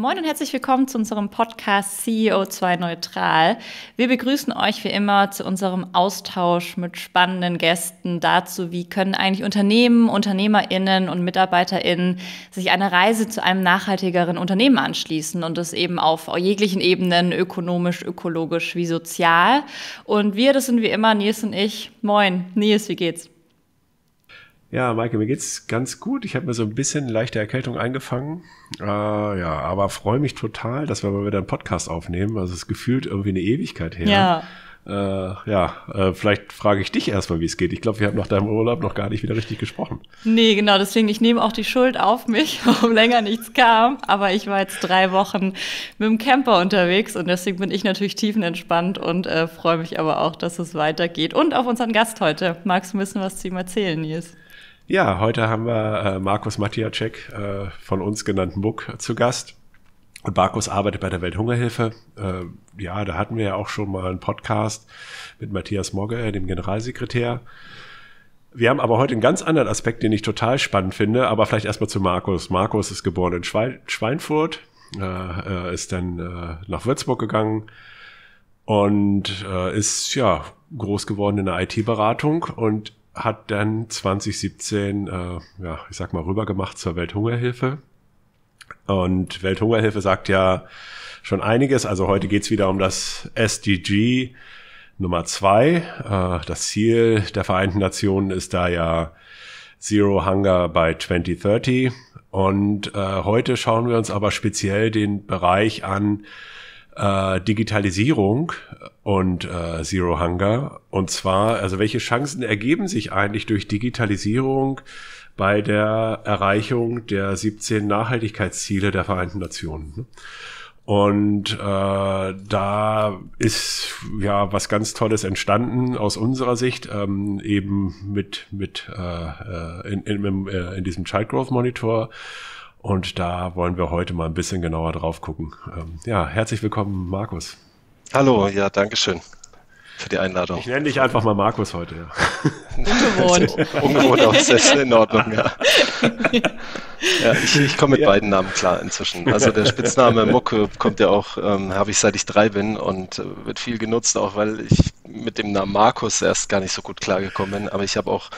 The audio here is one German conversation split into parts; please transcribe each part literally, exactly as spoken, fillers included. Moin und herzlich willkommen zu unserem Podcast C O zwei Neutral. Wir begrüßen euch wie immer zu unserem Austausch mit spannenden Gästen dazu, wie können eigentlich Unternehmen, UnternehmerInnen und MitarbeiterInnen sich einer Reise zu einem nachhaltigeren Unternehmen anschließen und das eben auf jeglichen Ebenen, ökonomisch, ökologisch wie sozial. Und wir, das sind wie immer Nils und ich. Moin, Nils, wie geht's? Ja, Maike, mir geht's ganz gut. Ich habe mir so ein bisschen leichte Erkältung eingefangen. Äh, ja, aber freue mich total, dass wir mal wieder einen Podcast aufnehmen. Also es ist gefühlt irgendwie eine Ewigkeit her. Ja. Äh, ja, äh, vielleicht frage ich dich erstmal, wie es geht. Ich glaube, wir haben nach deinem Urlaub noch gar nicht wieder richtig gesprochen. Nee, genau, deswegen, ich nehme auch die Schuld auf mich, warum länger nichts kam. Aber ich war jetzt drei Wochen mit dem Camper unterwegs und deswegen bin ich natürlich tiefenentspannt und äh, freue mich aber auch, dass es weitergeht. Und auf unseren Gast heute. Magst du ein bisschen was zu ihm erzählen, Nils? Ja, heute haben wir äh, Markus Matiaschek, äh, von uns genannt Muck, zu Gast. Und Markus arbeitet bei der Welthungerhilfe. Äh, ja, da hatten wir ja auch schon mal einen Podcast mit Matthias Mogge, dem Generalsekretär. Wir haben aber heute einen ganz anderen Aspekt, den ich total spannend finde, aber vielleicht erstmal zu Markus. Markus ist geboren in Schwein- Schweinfurt, äh, ist dann äh, nach Würzburg gegangen und äh, ist ja groß geworden in der I T-Beratung und hat dann zwanzig siebzehn, äh, ja, ich sag mal, rübergemacht zur Welthungerhilfe. Und Welthungerhilfe sagt ja schon einiges. Also heute geht's wieder um das S D G Nummer zwei. Äh, das Ziel der Vereinten Nationen ist da ja Zero Hunger by zwanzig dreißig. Und äh, heute schauen wir uns aber speziell den Bereich an, Äh, Digitalisierung und äh, Zero Hunger, und zwar, also welche Chancen ergeben sich eigentlich durch Digitalisierung bei der Erreichung der siebzehn Nachhaltigkeitsziele der Vereinten Nationen? Und äh, da ist ja was ganz Tolles entstanden aus unserer Sicht, ähm, eben mit mit äh, in, in, in diesem Child Growth Monitor. Und da wollen wir heute mal ein bisschen genauer drauf gucken. Ähm, ja, herzlich willkommen, Markus. Hallo, ja, danke schön für die Einladung. Ich nenne dich einfach mal Markus heute. Ja. Ungewohnt. Ungewohnt, aber das ist in Ordnung, ja. Ja, ich, ich komme mit ja. beiden Namen klar inzwischen. Also der Spitzname Mucke kommt ja auch, ähm, habe ich seit ich drei bin und äh, wird viel genutzt, auch weil ich mit dem Namen Markus erst gar nicht so gut klargekommen bin. Aber ich habe auch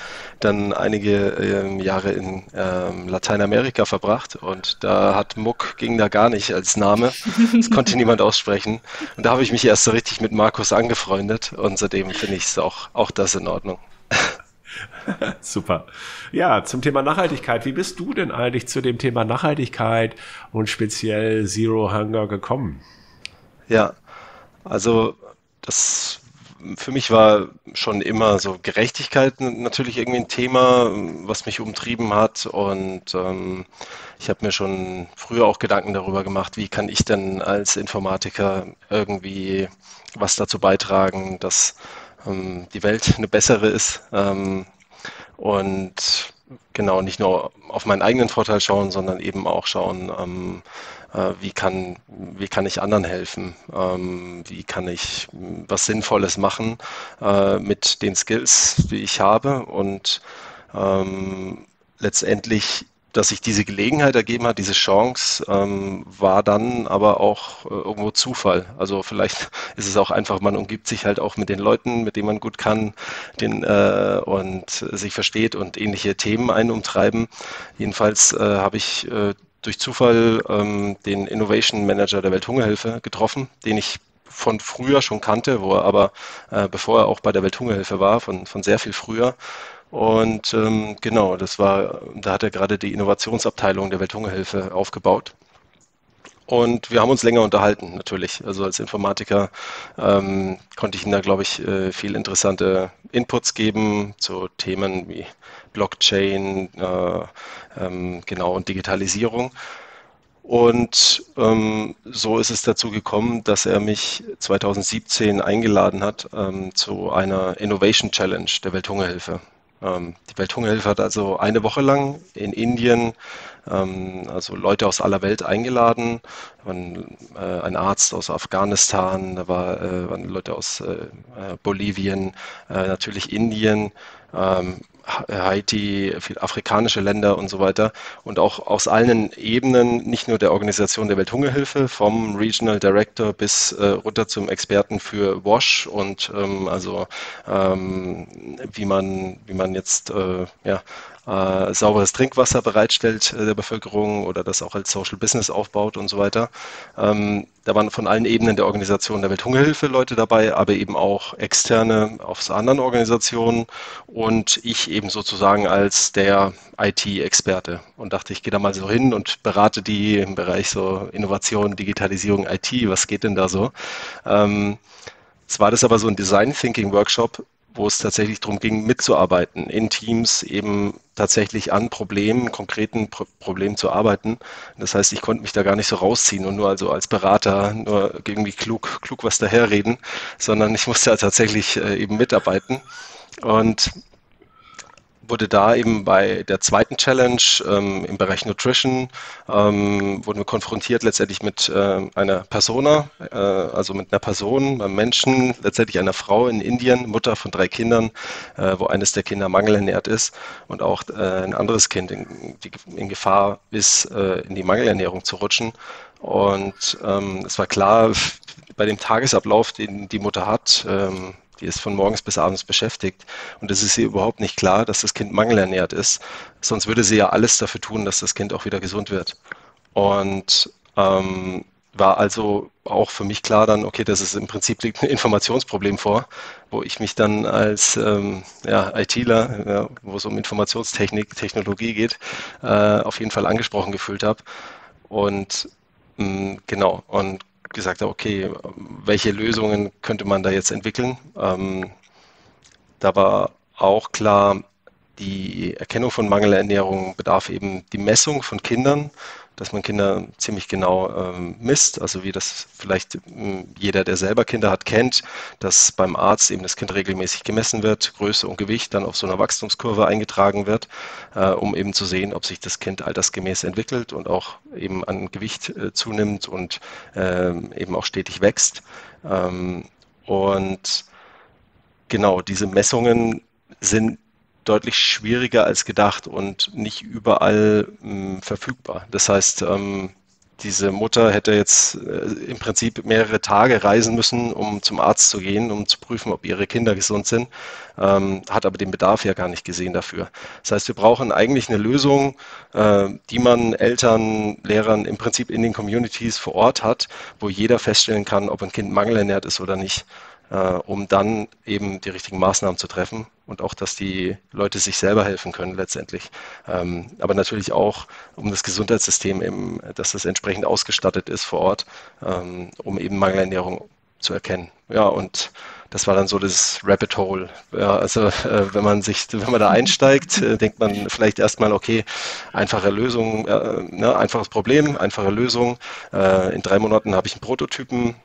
dann einige ähm, Jahre in ähm, Lateinamerika verbracht und da hat Muck, ging da gar nicht als Name. Das konnte niemand aussprechen. Und da habe ich mich erst so richtig mit Markus angefreundet und seitdem finde ich es auch, auch das in Ordnung. Super. Ja, zum Thema Nachhaltigkeit. Wie bist du denn eigentlich zu dem Thema Nachhaltigkeit und speziell Zero Hunger gekommen? Ja, also das für mich war schon immer so Gerechtigkeit natürlich irgendwie ein Thema, was mich umtrieben hat. Und ähm, ich habe mir schon früher auch Gedanken darüber gemacht, wie kann ich denn als Informatiker irgendwie was dazu beitragen, dass die Welt eine bessere ist, und genau nicht nur auf meinen eigenen Vorteil schauen, sondern eben auch schauen, wie kann, wie kann ich anderen helfen, wie kann ich was Sinnvolles machen mit den Skills, die ich habe, und letztendlich, dass sich diese Gelegenheit ergeben hat, diese Chance, ähm, war dann aber auch äh, irgendwo Zufall. Also vielleicht ist es auch einfach, man umgibt sich halt auch mit den Leuten, mit denen man gut kann, den, äh, und sich versteht und ähnliche Themen einen umtreiben. Jedenfalls äh, habe ich äh, durch Zufall ähm, den Innovation Manager der Welthungerhilfe getroffen, den ich von früher schon kannte, wo er aber, äh, bevor er auch bei der Welthungerhilfe war, von, von sehr viel früher. Und ähm, genau, das war, da hat er gerade die Innovationsabteilung der Welthungerhilfe aufgebaut. Und wir haben uns länger unterhalten, natürlich. Also als Informatiker ähm, konnte ich ihm da, glaube ich, äh, viel interessante Inputs geben zu Themen wie Blockchain, äh, ähm, genau, und Digitalisierung. Und ähm, so ist es dazu gekommen, dass er mich zwanzig siebzehn eingeladen hat ähm, zu einer Innovation Challenge der Welthungerhilfe. Die Welthungerhilfe hat also eine Woche lang in Indien ähm, also Leute aus aller Welt eingeladen. Da waren, äh, ein Arzt aus Afghanistan, da war, äh, waren Leute aus äh, Bolivien, äh, natürlich Indien, ähm, Haiti, viele afrikanische Länder und so weiter. Und auch aus allen Ebenen, nicht nur der Organisation der Welthungerhilfe, vom Regional Director bis äh, runter zum Experten für WASH und ähm, also ähm, wie man, wie man jetzt äh, ja, äh, sauberes Trinkwasser bereitstellt äh, der Bevölkerung oder das auch als Social Business aufbaut und so weiter. Ähm, da waren von allen Ebenen der Organisation der Welthungerhilfe Leute dabei, aber eben auch externe aus anderen Organisationen und ich eben sozusagen als der I T-Experte und dachte, ich gehe da mal so hin und berate die im Bereich so Innovation, Digitalisierung, I T, was geht denn da so? Ähm, es war das aber so ein Design Thinking Workshop, wo es tatsächlich darum ging, mitzuarbeiten, in Teams eben tatsächlich an Problemen, konkreten Pro- Problemen zu arbeiten. Das heißt, ich konnte mich da gar nicht so rausziehen und nur also als Berater nur irgendwie klug, klug was daherreden, sondern ich musste ja tatsächlich äh, eben mitarbeiten und wurde da eben bei der zweiten Challenge ähm, im Bereich Nutrition, ähm, wurden wir konfrontiert letztendlich mit äh, einer Persona, äh, also mit einer Person, einem Menschen, letztendlich einer Frau in Indien, Mutter von drei Kindern, äh, wo eines der Kinder mangelernährt ist und auch äh, ein anderes Kind in, die, in Gefahr ist, äh, in die Mangelernährung zu rutschen. Und ähm, es war klar, bei dem Tagesablauf, den die Mutter hat, ähm, die ist von morgens bis abends beschäftigt und es ist ihr überhaupt nicht klar, dass das Kind mangelernährt ist, sonst würde sie ja alles dafür tun, dass das Kind auch wieder gesund wird. Und ähm, war also auch für mich klar dann, okay, das ist im Prinzip liegt ein Informationsproblem vor, wo ich mich dann als ähm, ja, ITler, ja, wo es um Informationstechnik, Technologie geht, äh, auf jeden Fall angesprochen gefühlt habe und mh, genau und gesagt habe, okay, welche Lösungen könnte man da jetzt entwickeln? Ähm, da war auch klar, die Erkennung von Mangelernährung bedarf eben die Messung von Kindern, dass man Kinder ziemlich genau ähm, misst, also wie das vielleicht ähm, jeder, der selber Kinder hat, kennt, dass beim Arzt eben das Kind regelmäßig gemessen wird, Größe und Gewicht dann auf so einer Wachstumskurve eingetragen wird, äh, um eben zu sehen, ob sich das Kind altersgemäß entwickelt und auch eben an Gewicht äh, zunimmt und äh, eben auch stetig wächst. Ähm, und genau, diese Messungen sind deutlich schwieriger als gedacht und nicht überall mh, verfügbar. Das heißt, ähm, diese Mutter hätte jetzt äh, im Prinzip mehrere Tage reisen müssen, um zum Arzt zu gehen, um zu prüfen, ob ihre Kinder gesund sind, ähm, hat aber den Bedarf ja gar nicht gesehen dafür. Das heißt, wir brauchen eigentlich eine Lösung, äh, die man Eltern, Lehrern im Prinzip in den Communities vor Ort hat, wo jeder feststellen kann, ob ein Kind mangelernährt ist oder nicht, um dann eben die richtigen Maßnahmen zu treffen und auch, dass die Leute sich selber helfen können letztendlich. Aber natürlich auch, um das Gesundheitssystem, eben, dass das entsprechend ausgestattet ist vor Ort, um eben Mangelernährung zu erkennen. Ja, und das war dann so das Rabbit Hole. Ja, also äh, wenn man sich, wenn man da einsteigt, äh, denkt man vielleicht erstmal, okay, einfache Lösung, äh, ne, einfaches Problem, einfache Lösung. Äh, in drei Monaten habe ich einen Prototypen.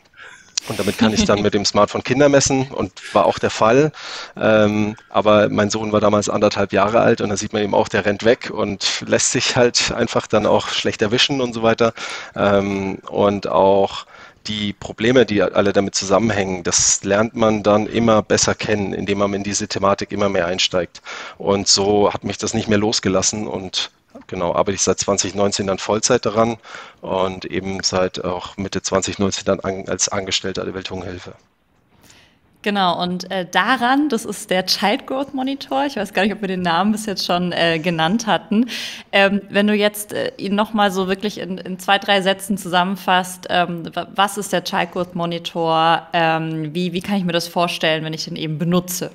Und damit kann ich dann mit dem Smartphone Kinder messen und war auch der Fall. Ähm, aber mein Sohn war damals anderthalb Jahre alt und da sieht man eben auch, der rennt weg und lässt sich halt einfach dann auch schlecht erwischen und so weiter. Ähm, und auch die Probleme, die alle damit zusammenhängen, das lernt man dann immer besser kennen, indem man in diese Thematik immer mehr einsteigt. Und so hat mich das nicht mehr losgelassen und genau, arbeite ich seit zwanzig neunzehn dann Vollzeit daran und eben seit auch Mitte zwanzig neunzehn dann an, als Angestellter der Welthungerhilfe. Genau, und äh, daran, das ist der Child Growth Monitor, ich weiß gar nicht, ob wir den Namen bis jetzt schon äh, genannt hatten. Ähm, wenn du jetzt äh, ihn nochmal so wirklich in, in zwei, drei Sätzen zusammenfasst, ähm, was ist der Child Growth Monitor, ähm, wie, wie kann ich mir das vorstellen, wenn ich den eben benutze?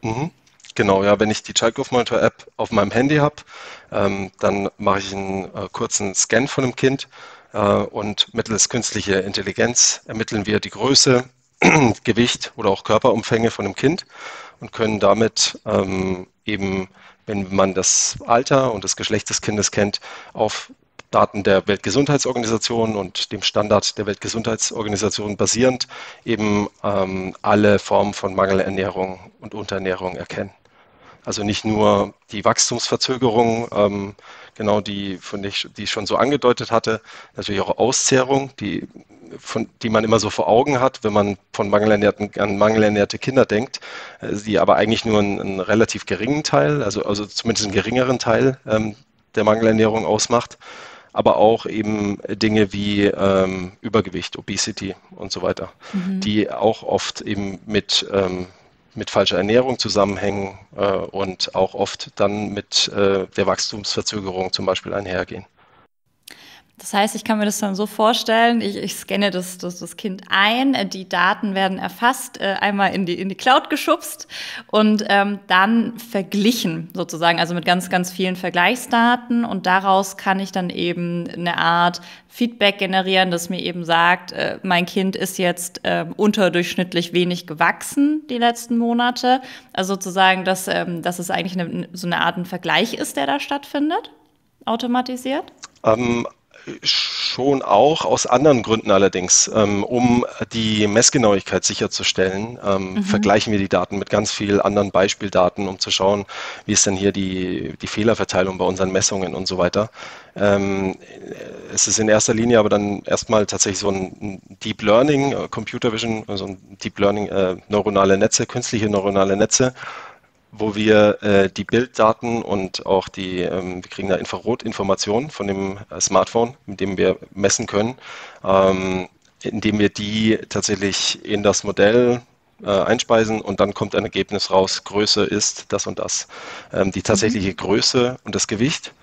Mhm. Genau, ja, wenn ich die Child Growth Monitor App auf meinem Handy habe, ähm, dann mache ich einen äh, kurzen Scan von dem Kind äh, und mittels künstlicher Intelligenz ermitteln wir die Größe, Gewicht oder auch Körperumfänge von dem Kind und können damit ähm, eben, wenn man das Alter und das Geschlecht des Kindes kennt, auf Daten der Weltgesundheitsorganisation und dem Standard der Weltgesundheitsorganisation basierend eben ähm, alle Formen von Mangelernährung und Unterernährung erkennen. Also nicht nur die Wachstumsverzögerung ähm, genau die, von der ich, die ich schon so angedeutet hatte, natürlich auch Auszehrung, die, von, die man immer so vor Augen hat, wenn man von Mangelernährten, an mangelernährte Kinder denkt, die aber eigentlich nur einen, einen relativ geringen Teil, also, also zumindest einen geringeren Teil ähm, der Mangelernährung ausmacht, aber auch eben Dinge wie ähm, Übergewicht, Obesity und so weiter, mhm. die auch oft eben mit, ähm, mit falscher Ernährung zusammenhängen äh, und auch oft dann mit äh, der Wachstumsverzögerung zum Beispiel einhergehen. Das heißt, ich kann mir das dann so vorstellen, ich, ich scanne das, das, das Kind ein, die Daten werden erfasst, einmal in die, in die Cloud geschubst und ähm, dann verglichen sozusagen, also mit ganz, ganz vielen Vergleichsdaten, und daraus kann ich dann eben eine Art Feedback generieren, das mir eben sagt, äh, mein Kind ist jetzt äh, unterdurchschnittlich wenig gewachsen die letzten Monate, also sozusagen, dass, ähm, dass es eigentlich eine, so eine Art ein Vergleich ist, der da stattfindet, automatisiert? Ähm. Schon auch aus anderen Gründen allerdings, ähm, um die Messgenauigkeit sicherzustellen, ähm, mhm. vergleichen wir die Daten mit ganz vielen anderen Beispieldaten, um zu schauen, wie ist denn hier die, die Fehlerverteilung bei unseren Messungen und so weiter. Ähm, es ist in erster Linie aber dann erstmal tatsächlich so ein Deep Learning, äh, Computer Vision, so also ein Deep Learning, äh, neuronale Netze, künstliche neuronale Netze, wo wir äh, die Bilddaten und auch die, ähm, wir kriegen da Infrarotinformationen von dem äh, Smartphone, mit dem wir messen können, ähm, indem wir die tatsächlich in das Modell äh, einspeisen, und dann kommt ein Ergebnis raus, Größe ist das und das. Ähm, die tatsächliche mhm. Größe und das Gewicht,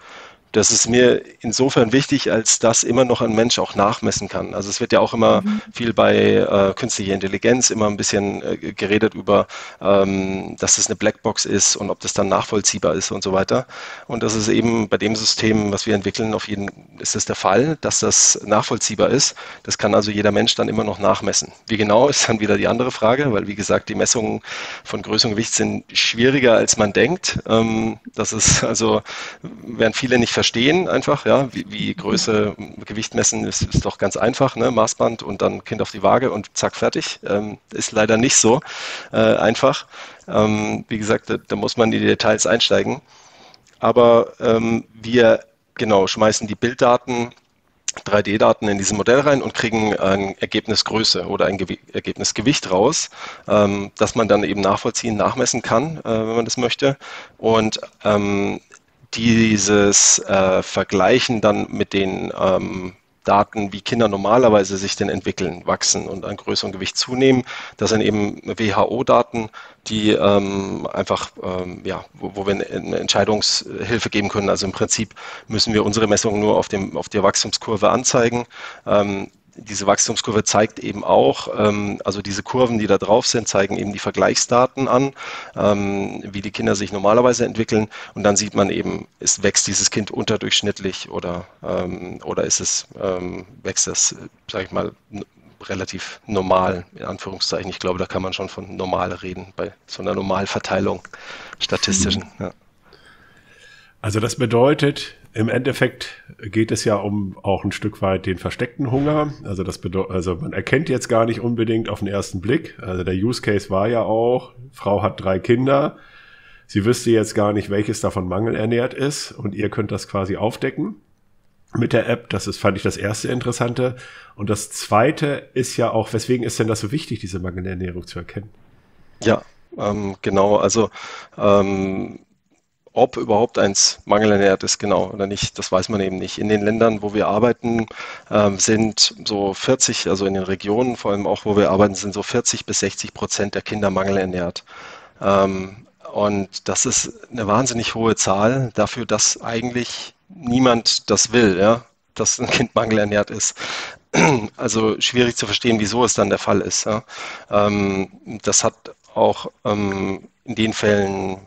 das ist mir insofern wichtig, als dass immer noch ein Mensch auch nachmessen kann. Also es wird ja auch immer mhm. viel bei äh, künstlicher Intelligenz immer ein bisschen äh, geredet über, ähm, dass es eine Blackbox ist und ob das dann nachvollziehbar ist und so weiter. Und das ist eben bei dem System, was wir entwickeln, auf jeden Fall ist das der Fall, dass das nachvollziehbar ist. Das kann also jeder Mensch dann immer noch nachmessen. Wie genau, ist dann wieder die andere Frage, weil wie gesagt, die Messungen von Größe und Gewicht sind schwieriger, als man denkt. Ähm, das ist also, werden viele nicht verstehen. Verstehen einfach, ja, wie, wie Größe, Gewicht messen ist, ist doch ganz einfach, ne? Maßband und dann Kind auf die Waage und zack, fertig. Ähm, ist leider nicht so äh, einfach. Ähm, wie gesagt, da, da muss man in die Details einsteigen. Aber ähm, wir, genau, schmeißen die Bilddaten, drei D Daten in dieses Modell rein und kriegen ein Ergebnis Größe oder ein Gew- Ergebnis Gewicht raus, ähm, das man dann eben nachvollziehen, nachmessen kann, äh, wenn man das möchte. Und ähm, dieses äh, Vergleichen dann mit den ähm, Daten, wie Kinder normalerweise sich denn entwickeln, wachsen und an Größe und Gewicht zunehmen. Das sind eben W H O Daten, die ähm, einfach, ähm, ja, wo, wo wir eine Entscheidungshilfe geben können. Also im Prinzip müssen wir unsere Messungen nur auf, dem, auf der Wachstumskurve anzeigen. Ähm, Diese Wachstumskurve zeigt eben auch, ähm, also diese Kurven, die da drauf sind, zeigen eben die Vergleichsdaten an, ähm, wie die Kinder sich normalerweise entwickeln. Und dann sieht man eben, ist, wächst dieses Kind unterdurchschnittlich oder, ähm, oder ist es, ähm, wächst das, sage ich mal, relativ normal, in Anführungszeichen. Ich glaube, da kann man schon von normal reden, bei so einer Normalverteilung statistischen. Ja. Also das bedeutet, im Endeffekt geht es ja um auch ein Stück weit den versteckten Hunger. Also das bedeutet, also man erkennt jetzt gar nicht unbedingt auf den ersten Blick. Also der Use Case war ja auch, Frau hat drei Kinder. Sie wüsste jetzt gar nicht, welches davon mangelernährt ist. Und ihr könnt das quasi aufdecken mit der App. Das ist, fand ich, das erste Interessante. Und das zweite ist ja auch, weswegen ist denn das so wichtig, diese Mangelernährung zu erkennen? Ja, ähm, genau. Also, ähm, ob überhaupt eins mangelernährt ist, genau, oder nicht, das weiß man eben nicht. In den Ländern, wo wir arbeiten, ähm, sind so vierzig, also in den Regionen, vor allem auch, wo wir arbeiten, sind so vierzig bis sechzig Prozent der Kinder mangelernährt. Ähm, und das ist eine wahnsinnig hohe Zahl dafür, dass eigentlich niemand das will, ja, dass ein Kind mangelernährt ist. Also schwierig zu verstehen, wieso es dann der Fall ist. Ja. Ähm, das hat auch ähm, in den Fällen,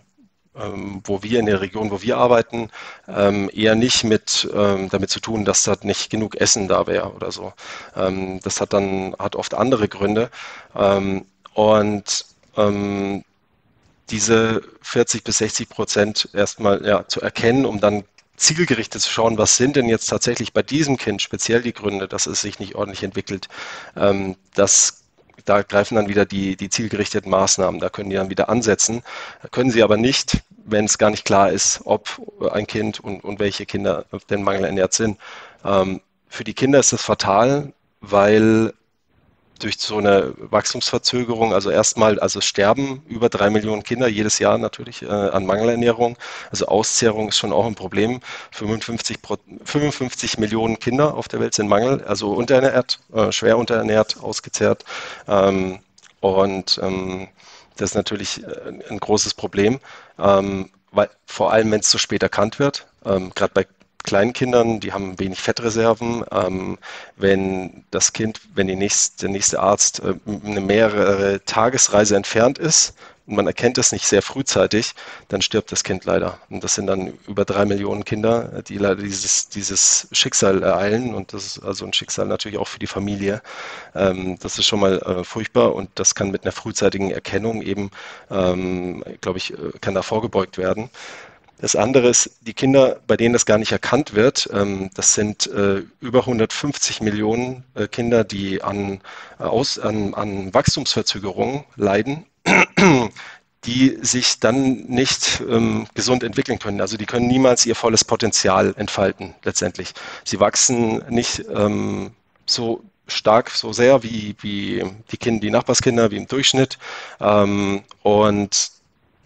wo wir in der Region, wo wir arbeiten, eher nicht mit damit zu tun, dass da nicht genug Essen da wäre oder so. Das hat dann hat oft andere Gründe. Und diese vierzig bis sechzig Prozent erstmal ja, zu erkennen, um dann zielgerichtet zu schauen, was sind denn jetzt tatsächlich bei diesem Kind speziell die Gründe, dass es sich nicht ordentlich entwickelt. Das da greifen dann wieder die, die zielgerichteten Maßnahmen, da können die dann wieder ansetzen. Da können sie aber nicht, wenn es gar nicht klar ist, ob ein Kind und, und welche Kinder denn mangelernährt sind. Ähm, für die Kinder ist das fatal, weil durch so eine Wachstumsverzögerung, also erstmal, also sterben über drei Millionen Kinder jedes Jahr natürlich äh, an Mangelernährung. Also Auszehrung ist schon auch ein Problem. fünfundfünfzig, fünfundfünfzig Millionen Kinder auf der Welt sind Mangel, also unterernährt, äh, schwer unterernährt, ausgezehrt. Ähm, und ähm, das ist natürlich ein großes Problem, ähm, weil vor allem, wenn es zu spät erkannt wird, ähm, gerade bei Kleinkindern, die haben wenig Fettreserven. Ähm, wenn das Kind, wenn die nächst, der nächste Arzt äh, eine mehrere Tagesreise entfernt ist und man erkennt es nicht sehr frühzeitig, dann stirbt das Kind leider. Und das sind dann über drei Millionen Kinder, die leider dieses, dieses Schicksal ereilen. Und das ist also ein Schicksal natürlich auch für die Familie. Ähm, das ist schon mal äh, furchtbar und das kann mit einer frühzeitigen Erkennung eben, ähm, glaube ich, kann da vorgebeugt werden. Das andere ist, die Kinder, bei denen das gar nicht erkannt wird, das sind über hundertfünfzig Millionen Kinder, die an, Aus-, an, an Wachstumsverzögerungen leiden, die sich dann nicht gesund entwickeln können. Also die können niemals ihr volles Potenzial entfalten letztendlich. Sie wachsen nicht so stark, so sehr wie, wie die Kinder, die Nachbarskinder, wie im Durchschnitt. Und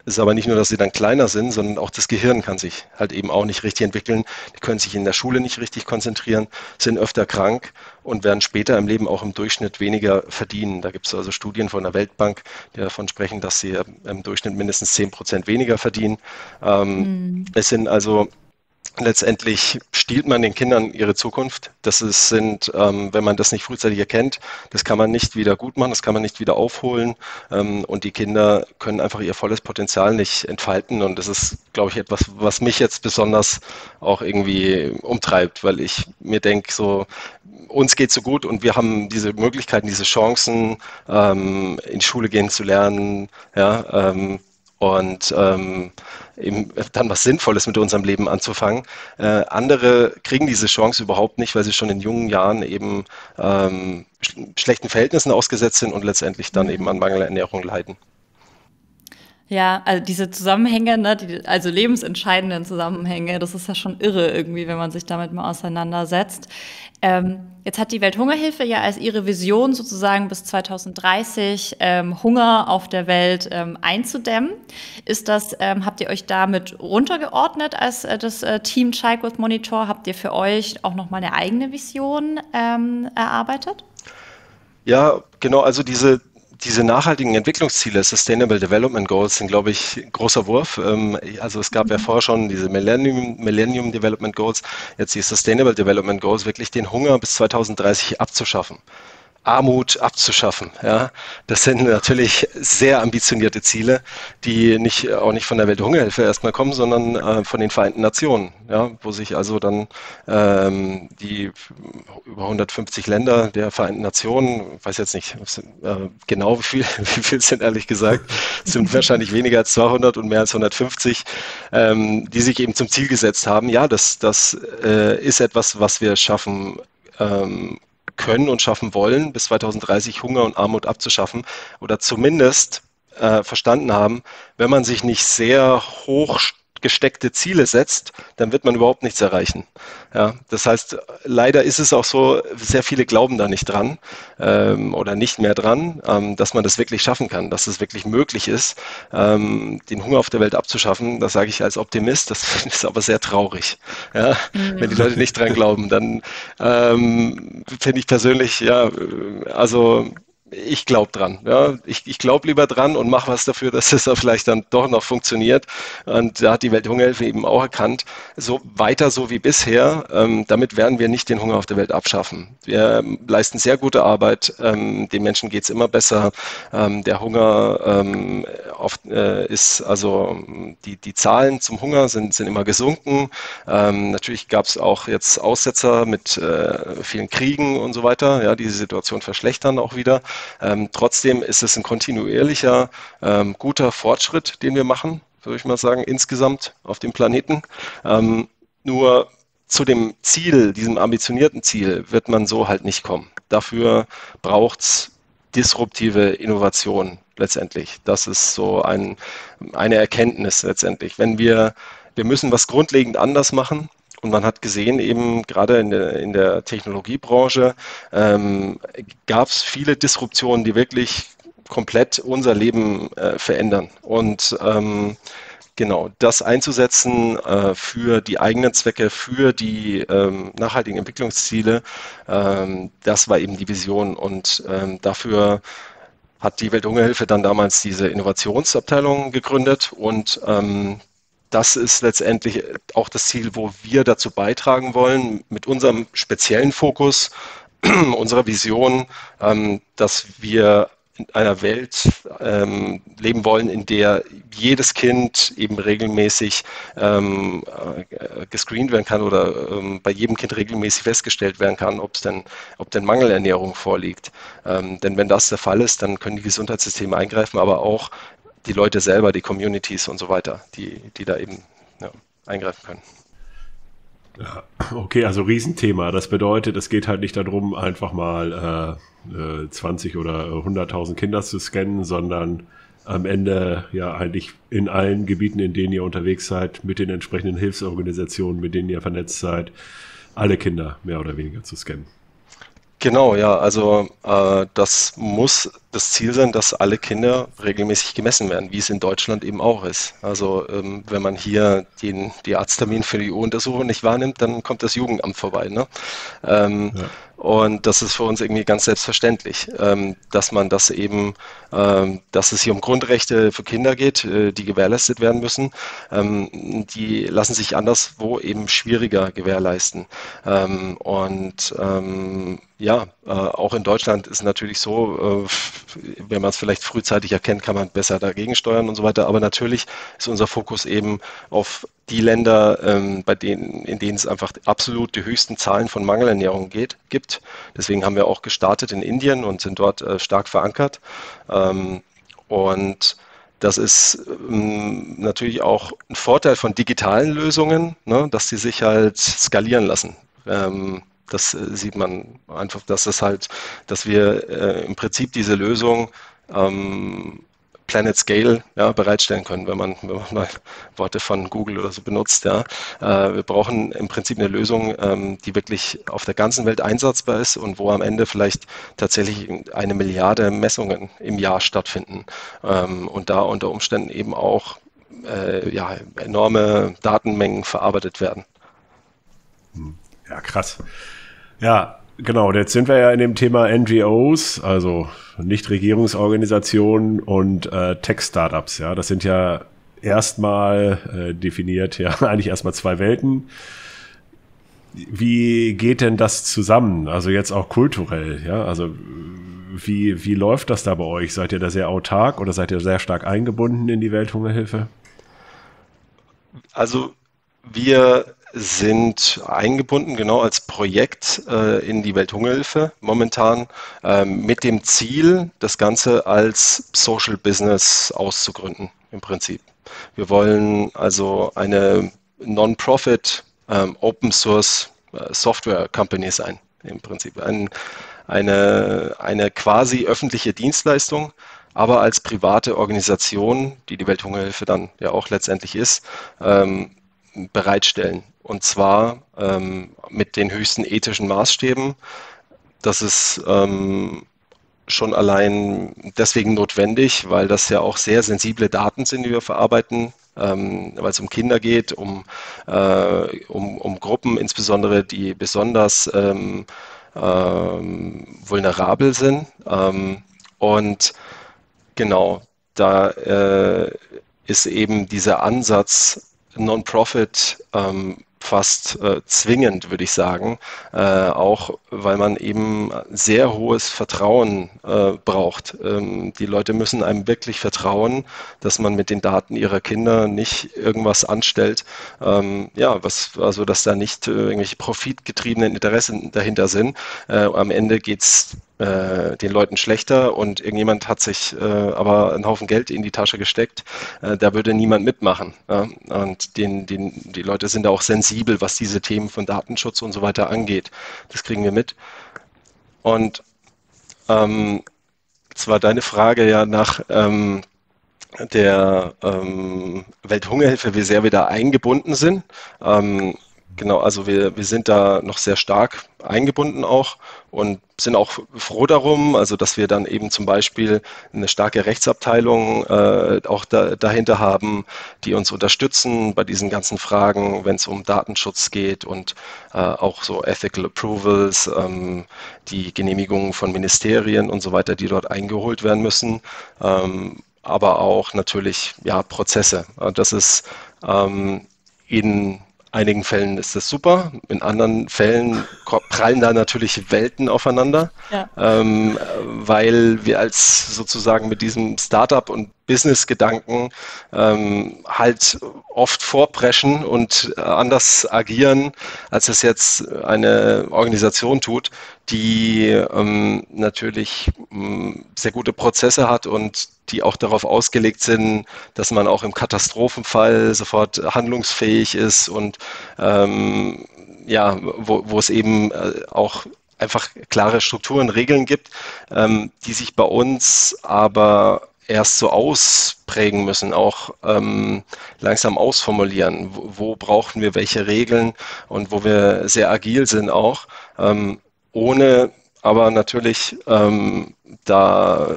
es ist aber nicht nur, dass sie dann kleiner sind, sondern auch das Gehirn kann sich halt eben auch nicht richtig entwickeln. Die können sich in der Schule nicht richtig konzentrieren, sind öfter krank und werden später im Leben auch im Durchschnitt weniger verdienen. Da gibt es also Studien von der Weltbank, die davon sprechen, dass sie im Durchschnitt mindestens zehn Prozent weniger verdienen. Ähm, mhm. Es sind also letztendlich stiehlt man den Kindern ihre Zukunft. Das ist, sind, ähm, wenn man das nicht frühzeitig erkennt, das kann man nicht wieder gut machen, das kann man nicht wieder aufholen. Ähm, und die Kinder können einfach ihr volles Potenzial nicht entfalten. Und das ist, glaube ich, etwas, was mich jetzt besonders auch irgendwie umtreibt, weil ich mir denke, so, uns geht es so gut und wir haben diese Möglichkeiten, diese Chancen, ähm, in die Schule gehen zu lernen, ja, ähm, und ähm, eben dann was Sinnvolles mit unserem Leben anzufangen. Äh, andere kriegen diese Chance überhaupt nicht, weil sie schon in jungen Jahren eben ähm, sch schlechten Verhältnissen ausgesetzt sind und letztendlich dann eben an Mangelernährung leiden. Ja, also diese Zusammenhänge, ne, die, also lebensentscheidenden Zusammenhänge, das ist ja schon irre irgendwie, wenn man sich damit mal auseinandersetzt. Ähm, jetzt hat die Welthungerhilfe ja als ihre Vision sozusagen bis zweitausenddreißig ähm, Hunger auf der Welt ähm, einzudämmen. Ist das, ähm, habt ihr euch damit runtergeordnet als äh, das äh, Team Child Growth Monitor? Habt ihr für euch auch nochmal eine eigene Vision ähm, erarbeitet? Ja, genau, also diese Diese nachhaltigen Entwicklungsziele, Sustainable Development Goals, sind, glaube ich, ein großer Wurf. Also es gab ja vorher schon diese Millennium, Millennium Development Goals, jetzt die Sustainable Development Goals, wirklich den Hunger bis zweitausenddreißig abzuschaffen. Armut abzuschaffen. Ja, das sind natürlich sehr ambitionierte Ziele, die nicht auch nicht von der Welthungerhilfe erstmal kommen, sondern äh, von den Vereinten Nationen, ja, wo sich also dann ähm, die über hundertfünfzig Länder der Vereinten Nationen, ich weiß jetzt nicht äh, genau wie viel, wie viel sind ehrlich gesagt, sind wahrscheinlich weniger als zweihundert und mehr als hundertfünfzig, ähm, die sich eben zum Ziel gesetzt haben. Ja, das, das äh, ist etwas, was wir schaffen ähm, können und schaffen wollen, bis zweitausenddreißig Hunger und Armut abzuschaffen oder zumindest äh, verstanden haben, wenn man sich nicht sehr hoch gesteckte Ziele setzt, dann wird man überhaupt nichts erreichen. Ja, das heißt, leider ist es auch so, sehr viele glauben da nicht dran ähm, oder nicht mehr dran, ähm, dass man das wirklich schaffen kann, dass es wirklich möglich ist, ähm, den Hunger auf der Welt abzuschaffen. Das sage ich als Optimist, das ist aber sehr traurig. Ja? Mhm. Wenn die Leute nicht dran glauben, dann ähm, finde ich persönlich, ja, also ich glaube dran. Ja. Ich, ich glaube lieber dran und mache was dafür, dass es da vielleicht dann doch noch funktioniert. Und da hat die Welthungerhilfe eben auch erkannt, so weiter so wie bisher, ähm, damit werden wir nicht den Hunger auf der Welt abschaffen. Wir ähm, leisten sehr gute Arbeit, ähm, den Menschen geht es immer besser. Ähm, der Hunger ähm, oft, äh, ist, also die, die Zahlen zum Hunger sind, sind immer gesunken. Ähm, natürlich gab es auch jetzt Aussetzer mit äh, vielen Kriegen und so weiter, ja, die Situation verschlechtern auch wieder. Ähm, trotzdem ist es ein kontinuierlicher, ähm, guter Fortschritt, den wir machen, würde ich mal sagen, insgesamt auf dem Planeten. Ähm, nur zu dem Ziel, diesem ambitionierten Ziel, wird man so halt nicht kommen. Dafür braucht es disruptive Innovation letztendlich. Das ist so ein, eine Erkenntnis letztendlich. Wenn wir, wir müssen was grundlegend anders machen. Und man hat gesehen, eben gerade in der, in der Technologiebranche ähm, gab es viele Disruptionen, die wirklich komplett unser Leben äh, verändern. Und ähm, genau, das einzusetzen äh, für die eigenen Zwecke, für die ähm, nachhaltigen Entwicklungsziele, ähm, das war eben die Vision. Und ähm, dafür hat die Welthungerhilfe dann damals diese Innovationsabteilung gegründet und ähm, das ist letztendlich auch das Ziel, wo wir dazu beitragen wollen, mit unserem speziellen Fokus, unserer Vision, dass wir in einer Welt leben wollen, in der jedes Kind eben regelmäßig gescreent werden kann oder bei jedem Kind regelmäßig festgestellt werden kann, ob es denn, ob denn Mangelernährung vorliegt. Denn wenn das der Fall ist, dann können die Gesundheitssysteme eingreifen, aber auch die Leute selber, die Communities und so weiter, die, die da eben ja, eingreifen können. Ja, okay, also Riesenthema. Das bedeutet, es geht halt nicht darum, einfach mal äh, zwanzig oder hunderttausend Kinder zu scannen, sondern am Ende ja eigentlich in allen Gebieten, in denen ihr unterwegs seid, mit den entsprechenden Hilfsorganisationen, mit denen ihr vernetzt seid, alle Kinder mehr oder weniger zu scannen. Genau, ja, also äh, das muss das Ziel sein, dass alle Kinder regelmäßig gemessen werden, wie es in Deutschland eben auch ist. Also ähm, wenn man hier den, die Arzttermin für die U-Untersuchung nicht wahrnimmt, dann kommt das Jugendamt vorbei, ne? Ähm, ja. Und das ist für uns irgendwie ganz selbstverständlich, ähm, dass man das eben, ähm, dass es hier um Grundrechte für Kinder geht, äh, die gewährleistet werden müssen. Ähm, die lassen sich anderswo eben schwieriger gewährleisten. Ähm, und ähm, ja, äh, auch in Deutschland ist natürlich so, äh, wenn man es vielleicht frühzeitig erkennt, kann man besser dagegen steuern und so weiter. Aber natürlich ist unser Fokus eben auf die Länder, ähm, bei denen, in denen es einfach absolut die höchsten Zahlen von Mangelernährung geht, gibt. Deswegen haben wir auch gestartet in Indien und sind dort äh, stark verankert. Ähm, und das ist ähm, natürlich auch ein Vorteil von digitalen Lösungen, ne, dass sie sich halt skalieren lassen. Ähm, Das sieht man einfach, dass es halt, dass wir äh, im Prinzip diese Lösung ähm, Planet Scale ja, bereitstellen können, wenn man, wenn man mal Worte von Google oder so benutzt. Ja. Äh, wir brauchen im Prinzip eine Lösung, ähm, die wirklich auf der ganzen Welt einsetzbar ist und wo am Ende vielleicht tatsächlich eine Milliarde Messungen im Jahr stattfinden ähm, und da unter Umständen eben auch äh, ja, enorme Datenmengen verarbeitet werden. Hm. Ja, krass. Ja, genau. Jetzt sind wir ja in dem Thema N G Os, also Nichtregierungsorganisationen und äh, Tech-Startups. Ja, das sind ja erstmal äh, definiert, ja, eigentlich erstmal zwei Welten. Wie geht denn das zusammen? Also jetzt auch kulturell, ja? Also wie, wie läuft das da bei euch? Seid ihr da sehr autark oder seid ihr sehr stark eingebunden in die Welthungerhilfe? Also wir sind eingebunden, genau als Projekt äh, in die Welthungerhilfe momentan äh, mit dem Ziel, das Ganze als Social Business auszugründen im Prinzip. Wir wollen also eine Non-Profit äh, Open Source äh, Software Company sein, im Prinzip. Ein, eine, eine quasi öffentliche Dienstleistung, aber als private Organisation, die die Welthungerhilfe dann ja auch letztendlich ist, ähm, bereitstellen. Und zwar ähm, mit den höchsten ethischen Maßstäben. Das ist ähm, schon allein deswegen notwendig, weil das ja auch sehr sensible Daten sind, die wir verarbeiten, ähm, weil es um Kinder geht, um, äh, um, um Gruppen insbesondere, die besonders ähm, ähm, vulnerabel sind. Ähm, und genau, da äh, ist eben dieser Ansatz Non-Profit ähm, fast äh, zwingend, würde ich sagen, äh, auch weil man eben sehr hohes Vertrauen äh, braucht. Ähm, die Leute müssen einem wirklich vertrauen, dass man mit den Daten ihrer Kinder nicht irgendwas anstellt, ähm, ja, was, also dass da nicht äh, irgendwelche profitgetriebenen Interessen dahinter sind. Äh, am Ende geht es äh, den Leuten schlechter und irgendjemand hat sich äh, aber einen Haufen Geld in die Tasche gesteckt. Äh, da würde niemand mitmachen. Ja? Und den, den, die Leute sind da auch sensibel, was diese Themen von Datenschutz und so weiter angeht. Das kriegen wir mit. Und ähm, Jetzt war deine Frage ja nach ähm, der ähm, Welthungerhilfe, wie sehr wir da eingebunden sind. Ähm, genau, also wir, wir sind da noch sehr stark eingebunden auch und sind auch froh darum, also dass wir dann eben zum Beispiel eine starke Rechtsabteilung äh, auch da, dahinter haben, die uns unterstützen bei diesen ganzen Fragen, wenn es um Datenschutz geht und äh, auch so Ethical Approvals, ähm, die Genehmigungen von Ministerien und so weiter, die dort eingeholt werden müssen, ähm, aber auch natürlich ja Prozesse. Das ist ähm, in einigen Fällen ist das super, in anderen Fällen prallen da natürlich Welten aufeinander, ja. ähm, weil wir als sozusagen mit diesem Startup- und Business-Gedanken ähm, halt oft vorpreschen und anders agieren, als es jetzt eine Organisation tut, die ähm, natürlich ähm, sehr gute Prozesse hat und die auch darauf ausgelegt sind, dass man auch im Katastrophenfall sofort handlungsfähig ist und ähm, ja, wo, wo es eben auch einfach klare Strukturen, Regeln gibt, ähm, die sich bei uns aber erst so ausprägen müssen, auch ähm, langsam ausformulieren, wo, wo brauchen wir welche Regeln und wo wir sehr agil sind auch, ähm, ohne aber natürlich ähm, da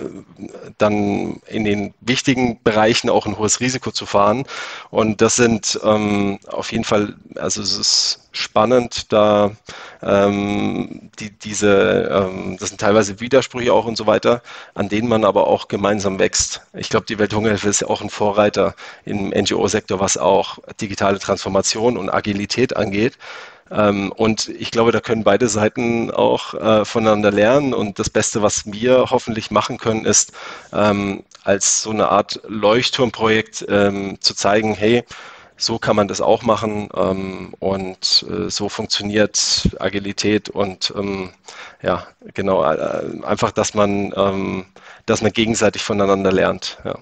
dann in den wichtigen Bereichen auch ein hohes Risiko zu fahren. Und das sind ähm, auf jeden Fall, also es ist spannend, da ähm, die, diese, ähm, das sind teilweise Widersprüche auch und so weiter, an denen man aber auch gemeinsam wächst. Ich glaube, die Welthungerhilfe ist ja auch ein Vorreiter im N G O-Sektor, was auch digitale Transformation und Agilität angeht. Ähm, und ich glaube, da können beide Seiten auch äh, voneinander lernen. Und das Beste, was wir hoffentlich machen können, ist, ähm, als so eine Art Leuchtturmprojekt ähm, zu zeigen, hey, so kann man das auch machen ähm, und äh, so funktioniert Agilität und ähm, ja, genau, äh, einfach, dass man, ähm, dass man gegenseitig voneinander lernt. Ja.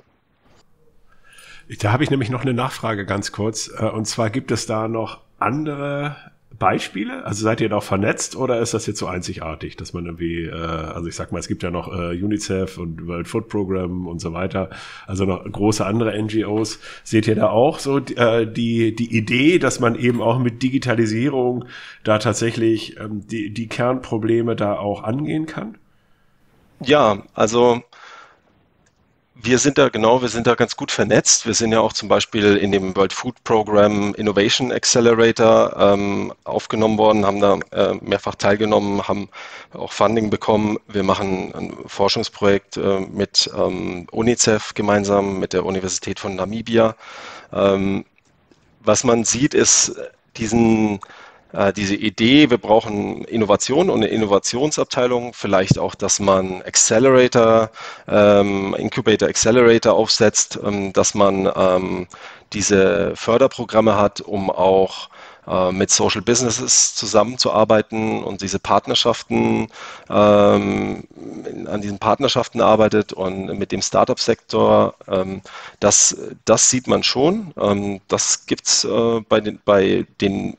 Da habe ich nämlich noch eine Nachfrage ganz kurz. Äh, und zwar gibt es da noch andere Beispiele? Also seid ihr da auch vernetzt oder ist das jetzt so einzigartig, dass man irgendwie, äh, also ich sag mal, es gibt ja noch äh, UNICEF und World Food Program und so weiter, also noch große andere N G Os. Seht ihr da auch so äh, die die Idee, dass man eben auch mit Digitalisierung da tatsächlich ähm, die, die Kernprobleme da auch angehen kann? Ja, also wir sind da genau, wir sind da ganz gut vernetzt. Wir sind ja auch zum Beispiel in dem World Food Program Innovation Accelerator ähm, aufgenommen worden, haben da äh, mehrfach teilgenommen, haben auch Funding bekommen. Wir machen ein Forschungsprojekt äh, mit ähm, UNICEF gemeinsam, mit der Universität von Namibia. Ähm, was man sieht, ist diesen diese Idee, wir brauchen Innovation und eine Innovationsabteilung, vielleicht auch, dass man Accelerator, ähm, Incubator, Accelerator aufsetzt, ähm, dass man ähm, diese Förderprogramme hat, um auch äh, mit Social Businesses zusammenzuarbeiten und diese Partnerschaften, ähm, an diesen Partnerschaften arbeitet und mit dem Startup-Sektor, ähm, das, das sieht man schon, ähm, das gibt es äh, bei den, bei den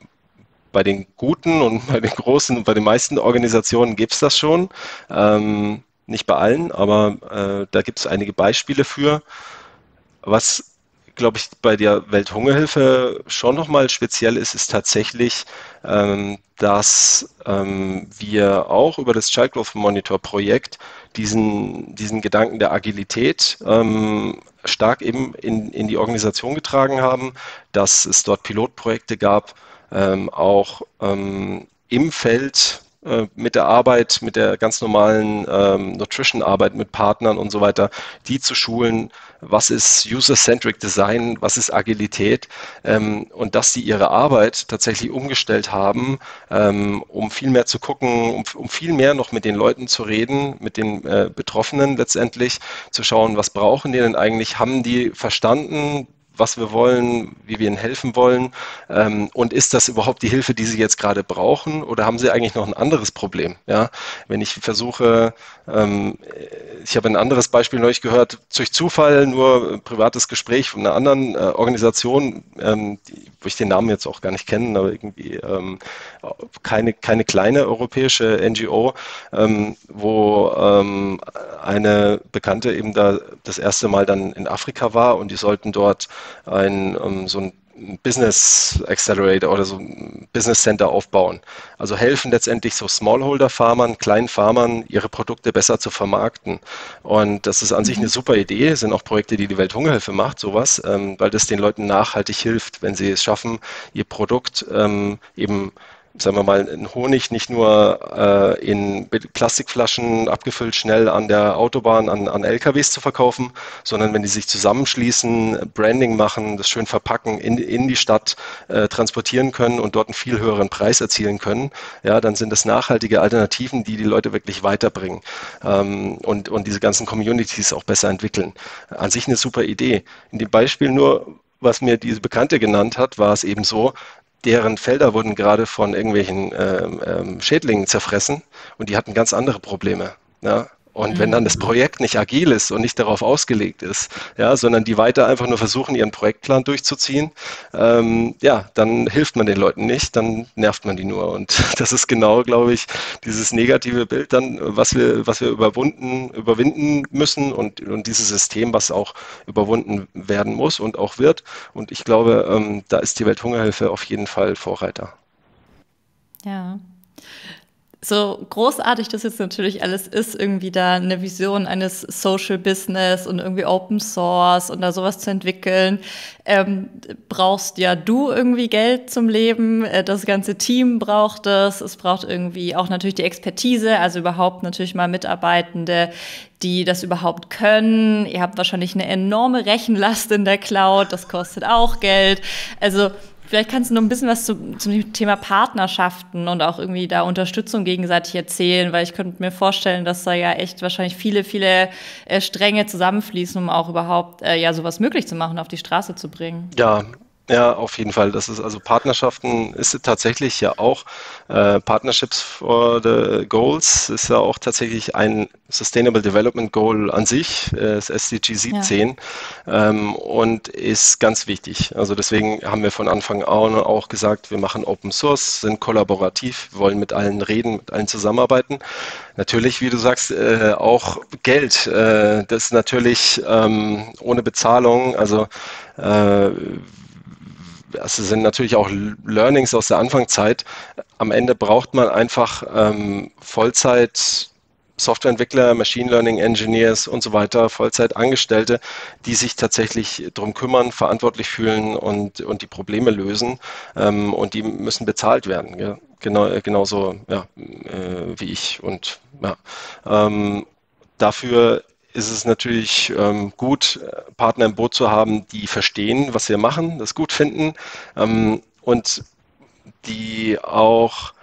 Bei den guten und bei den großen und bei den meisten Organisationen gibt es das schon. Ähm, nicht bei allen, aber äh, da gibt es einige Beispiele für. Was, glaube ich, bei der Welthungerhilfe schon nochmal speziell ist, ist tatsächlich, ähm, dass ähm, wir auch über das Child Growth Monitor Projekt diesen, diesen Gedanken der Agilität ähm, stark eben in, in die Organisation getragen haben, dass es dort Pilotprojekte gab, Ähm, auch ähm, im Feld äh, mit der Arbeit, mit der ganz normalen ähm, Nutrition-Arbeit mit Partnern und so weiter, die zu schulen, was ist User-Centric Design, was ist Agilität ähm, und dass sie ihre Arbeit tatsächlich umgestellt haben, ähm, um viel mehr zu gucken, um, um viel mehr noch mit den Leuten zu reden, mit den äh, Betroffenen letztendlich, zu schauen, was brauchen die denn eigentlich, haben die verstanden, was wir wollen, wie wir ihnen helfen wollen, ähm, und ist das überhaupt die Hilfe, die sie jetzt gerade brauchen, oder haben sie eigentlich noch ein anderes Problem? Ja, wenn ich versuche, ähm, ich habe ein anderes Beispiel neulich gehört, durch Zufall, nur ein privates Gespräch von einer anderen äh, Organisation, ähm, die, wo ich den Namen jetzt auch gar nicht kenne, aber irgendwie ähm, keine, keine kleine europäische N G O, ähm, wo ähm, eine Bekannte eben da das erste Mal dann in Afrika war, und die sollten dort ein, um, so ein Business Accelerator oder so ein Business Center aufbauen. Also helfen letztendlich so Smallholder-Farmern, kleinen Farmern, ihre Produkte besser zu vermarkten. Und das ist an sich eine super Idee. Das sind auch Projekte, die die Welthungerhilfe macht, sowas, ähm, weil das den Leuten nachhaltig hilft, wenn sie es schaffen, ihr Produkt ähm, eben, sagen wir mal, in Honig nicht nur äh, in Plastikflaschen abgefüllt schnell an der Autobahn an, an L K Ws zu verkaufen, sondern wenn die sich zusammenschließen, Branding machen, das schön verpacken, in, in die Stadt äh, transportieren können und dort einen viel höheren Preis erzielen können, ja, dann sind das nachhaltige Alternativen, die die Leute wirklich weiterbringen, ähm, und, und diese ganzen Communities auch besser entwickeln. An sich eine super Idee. In dem Beispiel nur, was mir diese Bekannte genannt hat, war es eben so, deren Felder wurden gerade von irgendwelchen ähm, ähm, Schädlingen zerfressen, und die hatten ganz andere Probleme. Ja? Und wenn dann das Projekt nicht agil ist und nicht darauf ausgelegt ist, ja, sondern die weiter einfach nur versuchen, ihren Projektplan durchzuziehen, ähm, ja, dann hilft man den Leuten nicht, dann nervt man die nur. Und das ist genau, glaube ich, dieses negative Bild dann, was wir, was wir überwunden, überwinden müssen, und, und dieses System, was auch überwunden werden muss und auch wird. Und ich glaube, ähm, da ist die Welthungerhilfe auf jeden Fall Vorreiter. Ja. So großartig das jetzt natürlich alles ist, irgendwie da eine Vision eines Social Business und irgendwie Open Source und da sowas zu entwickeln, ähm, brauchst ja du irgendwie Geld zum Leben, das ganze Team braucht es, es braucht irgendwie auch natürlich die Expertise, also überhaupt natürlich mal Mitarbeitende, die das überhaupt können. Ihr habt wahrscheinlich eine enorme Rechenlast in der Cloud, das kostet auch Geld, also vielleicht kannst du noch ein bisschen was zu, zum Thema Partnerschaften und auch irgendwie da Unterstützung gegenseitig erzählen, weil ich könnte mir vorstellen, dass da ja echt wahrscheinlich viele, viele äh, Stränge zusammenfließen, um auch überhaupt äh, ja sowas möglich zu machen, auf die Straße zu bringen. Ja. Ja, auf jeden Fall. Das ist also Partnerschaften ist tatsächlich ja auch äh, Partnerships for the Goals ist ja auch tatsächlich ein Sustainable Development Goal an sich, äh, das S D G siebzehn, ja. ähm, und ist ganz wichtig. Also deswegen haben wir von Anfang an auch gesagt, wir machen Open Source, sind kollaborativ, wollen mit allen reden, mit allen zusammenarbeiten. Natürlich, wie du sagst, äh, auch Geld. Äh, das natürlich ähm, ohne Bezahlung, also äh, es sind natürlich auch Learnings aus der Anfangszeit. Am Ende braucht man einfach ähm, Vollzeit Softwareentwickler, Machine Learning Engineers und so weiter, Vollzeitangestellte, die sich tatsächlich darum kümmern, verantwortlich fühlen und, und die Probleme lösen. Ähm, und die müssen bezahlt werden, ja? Genau, genauso ja, äh, wie ich. Und ja, ähm, dafür ist es natürlich ähm, gut, Partner im Boot zu haben, die verstehen, was wir machen, das gut finden, ähm, und die auch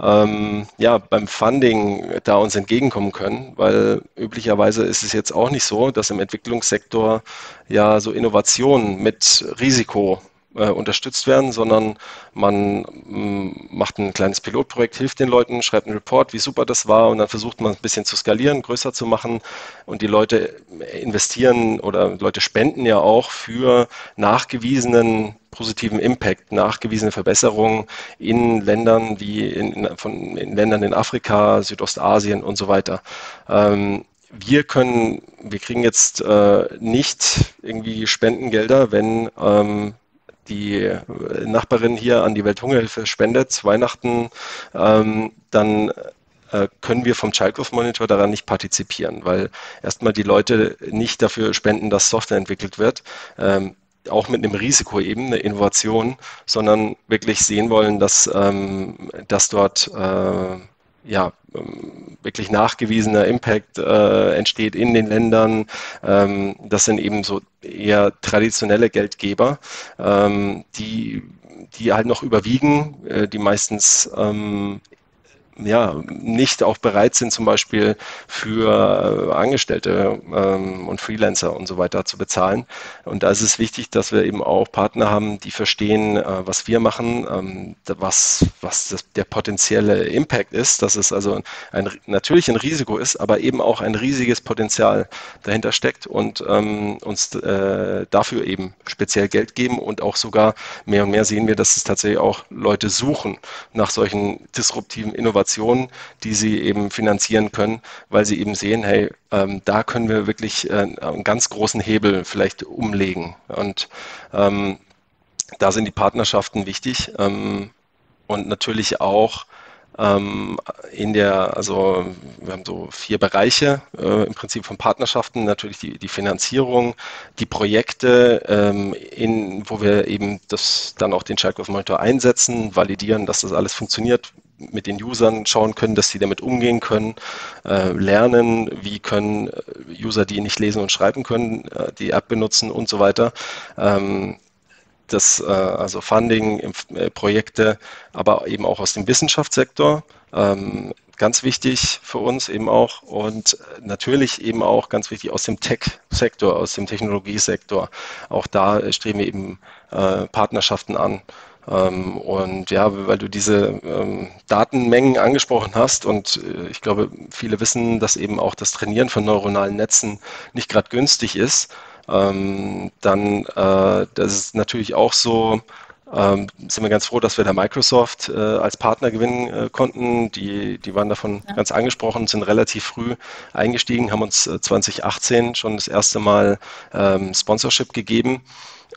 ähm, ja, beim Funding da uns entgegenkommen können, weil üblicherweise ist es jetzt auch nicht so, dass im Entwicklungssektor ja so Innovationen mit Risiko unterstützt werden, sondern man macht ein kleines Pilotprojekt, hilft den Leuten, schreibt einen Report, wie super das war, und dann versucht man ein bisschen zu skalieren, größer zu machen, und die Leute investieren oder Leute spenden ja auch für nachgewiesenen positiven Impact, nachgewiesene Verbesserungen in Ländern wie in, von, in Ländern in Afrika, Südostasien und so weiter. Ähm, Wir können, wir kriegen jetzt äh, nicht irgendwie Spendengelder, wenn ähm, die Nachbarin hier an die Welthungerhilfe spendet zu Weihnachten, ähm, dann äh, können wir vom Child Growth Monitor daran nicht partizipieren, weil erstmal die Leute nicht dafür spenden, dass Software entwickelt wird, ähm, auch mit einem Risiko eben, eine Innovation, sondern wirklich sehen wollen, dass, ähm, dass dort äh, ja, wirklich nachgewiesener Impact äh, entsteht in den Ländern. Ähm, das sind eben so eher traditionelle Geldgeber, ähm, die, die halt noch überwiegen, äh, die meistens ähm, ja, nicht auch bereit sind, zum Beispiel für Angestellte ähm, und Freelancer und so weiter zu bezahlen. Und da ist es wichtig, dass wir eben auch Partner haben, die verstehen, äh, was wir machen, ähm, was, was das, der potenzielle Impact ist, dass es also ein, natürlich ein Risiko ist, aber eben auch ein riesiges Potenzial dahinter steckt und ähm, uns äh, dafür eben speziell Geld geben. Und auch sogar mehr und mehr sehen wir, dass es tatsächlich auch Leute suchen nach solchen disruptiven Innovationen, die sie eben finanzieren können, weil sie eben sehen, hey, ähm, da können wir wirklich äh, einen ganz großen Hebel vielleicht umlegen. Und ähm, da sind die Partnerschaften wichtig ähm, und natürlich auch in der, also wir haben so vier Bereiche äh, im Prinzip von Partnerschaften, natürlich die, die Finanzierung, die Projekte, ähm, in, wo wir eben das dann auch den Child Growth Monitor einsetzen, validieren, dass das alles funktioniert, mit den Usern schauen können, dass sie damit umgehen können, äh, lernen, wie können User, die nicht lesen und schreiben können, äh, die App benutzen und so weiter. Ähm, Das, also Funding, Projekte, aber eben auch aus dem Wissenschaftssektor, ganz wichtig für uns eben auch, und natürlich eben auch ganz wichtig aus dem Tech-Sektor, aus dem Technologiesektor. Auch da streben wir eben Partnerschaften an. Und ja, weil du diese Datenmengen angesprochen hast, und ich glaube, viele wissen, dass eben auch das Trainieren von neuronalen Netzen nicht gerade günstig ist, Ähm, dann äh, das ist natürlich auch so, ähm, sind wir ganz froh, dass wir da Microsoft äh, als Partner gewinnen äh, konnten. Die, die waren davon ja. ganz angesprochen, sind relativ früh eingestiegen, haben uns äh, zwanzig achtzehn schon das erste Mal ähm, Sponsorship gegeben.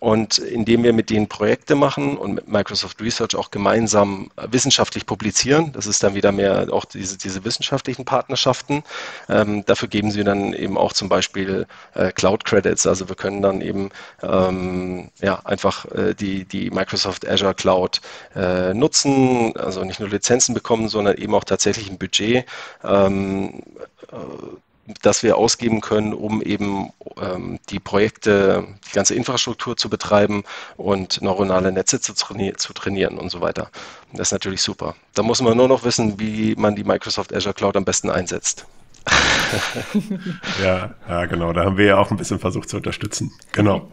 Und indem wir mit denen Projekte machen und mit Microsoft Research auch gemeinsam wissenschaftlich publizieren, das ist dann wieder mehr auch diese, diese wissenschaftlichen Partnerschaften, ähm, dafür geben sie dann eben auch zum Beispiel äh, Cloud Credits. Also wir können dann eben ähm, ja, einfach äh, die, die Microsoft Azure Cloud äh, nutzen, also nicht nur Lizenzen bekommen, sondern eben auch tatsächlich ein Budget ähm, äh, das wir ausgeben können, um eben ähm, die Projekte, die ganze Infrastruktur zu betreiben und neuronale Netze zu, traini zu trainieren und so weiter. Das ist natürlich super. Da muss man nur noch wissen, wie man die Microsoft Azure Cloud am besten einsetzt. ja, ja, genau. Da haben wir ja auch ein bisschen versucht zu unterstützen. Genau.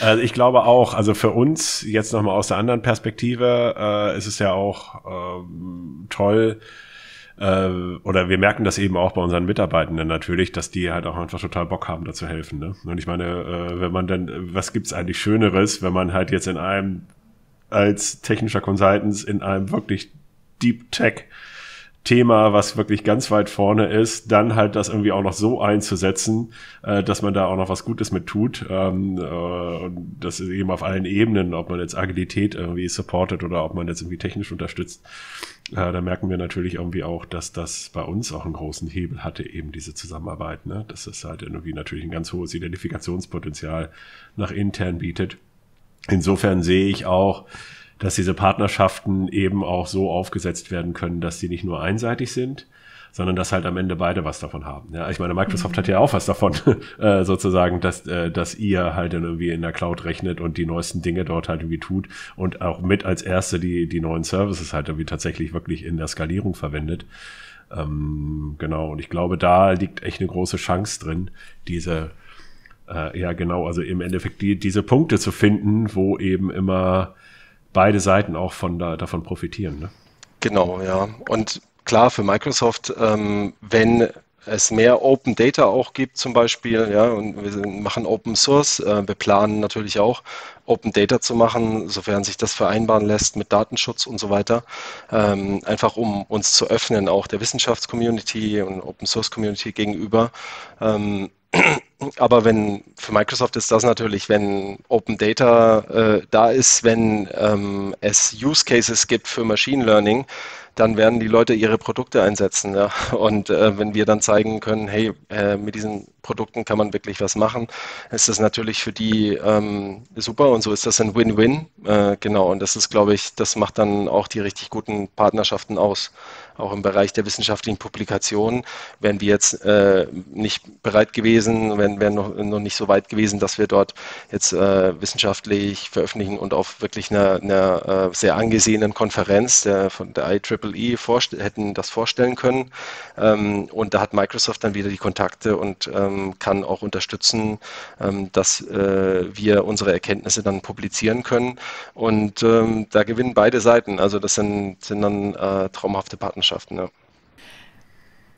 Also ich glaube auch, also für uns jetzt nochmal aus der anderen Perspektive äh, ist es ja auch ähm, toll, oder wir merken das eben auch bei unseren Mitarbeitenden natürlich, dass die halt auch einfach total Bock haben, da zu helfen. Ne? Und ich meine, wenn man dann, was gibt's eigentlich Schöneres, wenn man halt jetzt in einem, als technischer Consultant in einem wirklich Deep Tech Thema, was wirklich ganz weit vorne ist, dann halt das irgendwie auch noch so einzusetzen, äh, dass man da auch noch was Gutes mit tut. Ähm, äh, und das ist eben auf allen Ebenen, ob man jetzt Agilität irgendwie supportet oder ob man jetzt irgendwie technisch unterstützt. Äh, da merken wir natürlich irgendwie auch, dass das bei uns auch einen großen Hebel hatte, eben diese Zusammenarbeit. Ne? Dass es halt irgendwie natürlich ein ganz hohes Identifikationspotenzial nach intern bietet. Insofern sehe ich auch, dass diese Partnerschaften eben auch so aufgesetzt werden können, dass sie nicht nur einseitig sind, sondern dass halt am Ende beide was davon haben. Ja, ich meine, Microsoft mhm. hat ja auch was davon, äh, sozusagen, dass, äh, dass ihr halt dann irgendwie in der Cloud rechnet und die neuesten Dinge dort halt irgendwie tut und auch mit als erste die, die neuen Services halt irgendwie tatsächlich wirklich in der Skalierung verwendet. Ähm, genau, und ich glaube, da liegt echt eine große Chance drin, diese, äh, ja genau, also im Endeffekt die, diese Punkte zu finden, wo eben immer beide Seiten auch von da, davon profitieren. Ne? Genau, ja. Und klar, für Microsoft, ähm, wenn es mehr Open Data auch gibt zum Beispiel, ja, und wir machen Open Source, äh, wir planen natürlich auch Open Data zu machen, sofern sich das vereinbaren lässt mit Datenschutz und so weiter, ähm, einfach um uns zu öffnen, auch der Wissenschaftscommunity und Open Source Community gegenüber. Ähm, Aber wenn, für Microsoft ist das natürlich, wenn Open Data äh, da ist, wenn ähm, es Use Cases gibt für Machine Learning, dann werden die Leute ihre Produkte einsetzen. Ja? Und äh, wenn wir dann zeigen können, hey, äh, mit diesen Produkten kann man wirklich was machen, ist das natürlich für die ähm, super, und so ist das ein Win-Win. Äh, genau, und das ist, glaube ich, das macht dann auch die richtig guten Partnerschaften aus. auch im Bereich der wissenschaftlichen Publikationen, wären wir jetzt äh, nicht bereit gewesen, wären, wären noch, noch nicht so weit gewesen, dass wir dort jetzt äh, wissenschaftlich veröffentlichen und auf wirklich einer, einer äh, sehr angesehenen Konferenz der, von der I E E E hätten das vorstellen können. Ähm, und da hat Microsoft dann wieder die Kontakte und ähm, kann auch unterstützen, ähm, dass äh, wir unsere Erkenntnisse dann publizieren können. Und ähm, da gewinnen beide Seiten. Also das sind, sind dann äh, traumhafte Partnerschaften. Ja.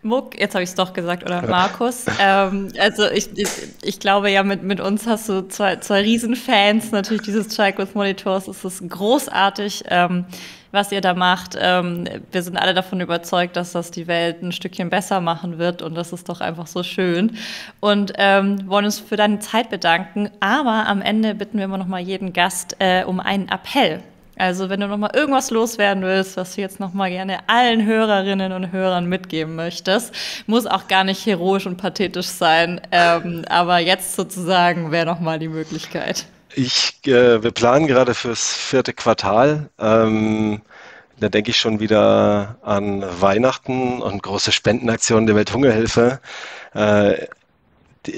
Muck, jetzt habe ich es doch gesagt, oder Markus? ähm, also ich, ich, ich glaube ja, mit, mit uns hast du zwei, zwei Riesenfans natürlich dieses Child Growth Monitors. Es ist großartig, ähm, was ihr da macht. Ähm, wir sind alle davon überzeugt, dass das die Welt ein Stückchen besser machen wird, und das ist doch einfach so schön. Und ähm, wollen uns für deine Zeit bedanken, aber am Ende bitten wir immer noch mal jeden Gast äh, um einen Appell. Also wenn du noch mal irgendwas loswerden willst, was du jetzt noch mal gerne allen Hörerinnen und Hörern mitgeben möchtest, muss auch gar nicht heroisch und pathetisch sein, ähm, aber jetzt sozusagen wäre noch mal die Möglichkeit. Ich, äh, wir planen gerade fürs vierte Quartal. Ähm Da denke ich schon wieder an Weihnachten und große Spendenaktionen der Welthungerhilfe. Äh,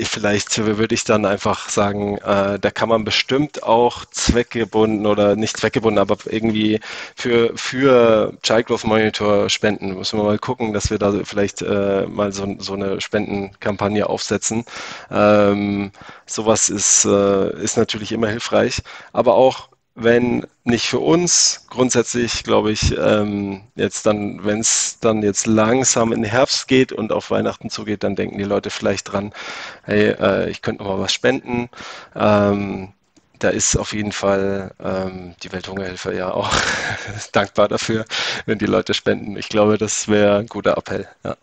Vielleicht würde ich dann einfach sagen, äh, da kann man bestimmt auch zweckgebunden oder nicht zweckgebunden, aber irgendwie für, für Child Growth Monitor spenden. Müssen wir mal gucken, dass wir da vielleicht äh, mal so, so eine Spendenkampagne aufsetzen. Ähm, sowas ist, äh, ist natürlich immer hilfreich, aber auch wenn nicht für uns, grundsätzlich glaube ich, ähm, jetzt dann, wenn es dann jetzt langsam in den Herbst geht und auf Weihnachten zugeht, dann denken die Leute vielleicht dran, hey, äh, ich könnte noch mal was spenden. Ähm, da ist auf jeden Fall ähm, die Welthungerhilfe ja auch dankbar dafür, wenn die Leute spenden. Ich glaube, das wäre ein guter Appell. Ja.